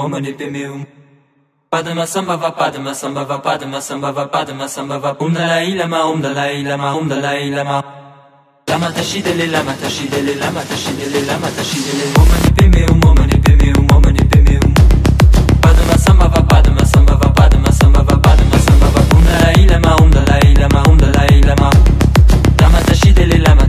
Omani pemeum. Padma samba va. Om Dalai Lama. Lama tashidele. Omani pemeum. Padma samba va. Om Dalai Lama. Lama tashidele.